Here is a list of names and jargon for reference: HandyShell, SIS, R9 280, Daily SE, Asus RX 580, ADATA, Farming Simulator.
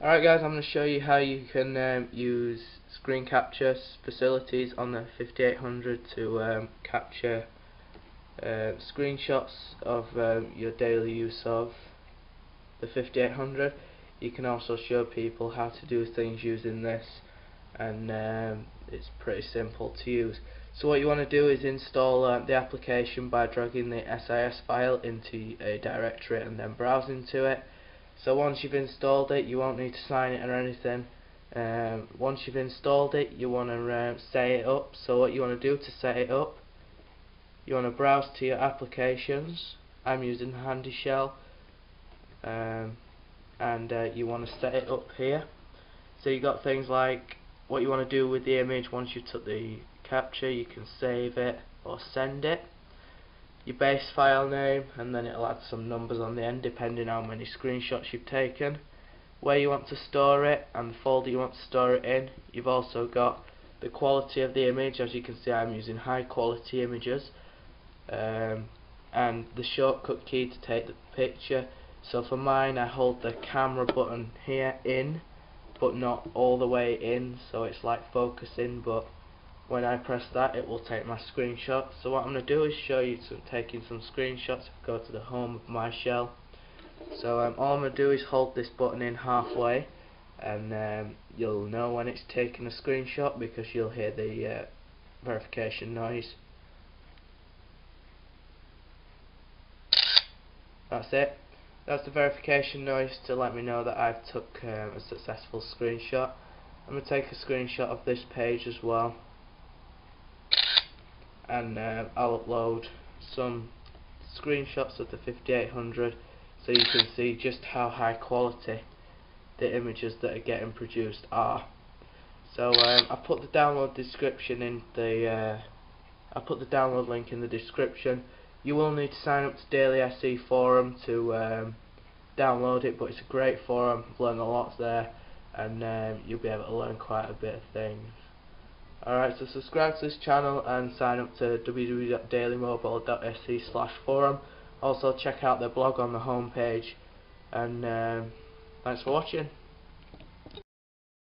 Alright guys, I'm going to show you how you can use screen capture facilities on the 5800 to capture screenshots of your daily use of the 5800. You can also show people how to do things using this, and it's pretty simple to use. So what you want to do is install the application by dragging the SIS file into a directory and then browsing to it. So once you've installed it, you won't need to sign it or anything. Once you've installed it, you want to set it up. So what you want to do to set it up, you want to browse to your applications. I'm using HandyShell, and you want to set it up here. So you got things like what you want to do with the image. Once you took the capture, you can save it or send it. Your base file name, and then it'll add some numbers on the end depending how many screenshots you've taken, where you want to store it, and the folder you want to store it in. You've also got the quality of the image. As you can see, I'm using high quality images, and the shortcut key to take the picture. So for mine, I hold the camera button here in, but not all the way in, so it's like focusing, but when I press that, it will take my screenshot. So what I'm going to do is show you taking some screenshots. If I go to the home of my shell, so all I'm going to do is hold this button in halfway, and you'll know when it's taking a screenshot because you'll hear the verification noise. That's it. That's the verification noise to let me know that I've took a successful screenshot. I'm going to take a screenshot of this page as well, and I'll upload some screenshots of the 5800 so you can see just how high quality the images that are getting produced are. So I put the download description in the I put the download link in the description. You will need to sign up to Daily SE forum to download it, but it's a great forum. I've learned a lot there, and you'll be able to learn quite a bit of things. Alright, so subscribe to this channel and sign up to www.dailymobile.se/forum. Also check out their blog on the homepage, and thanks for watching.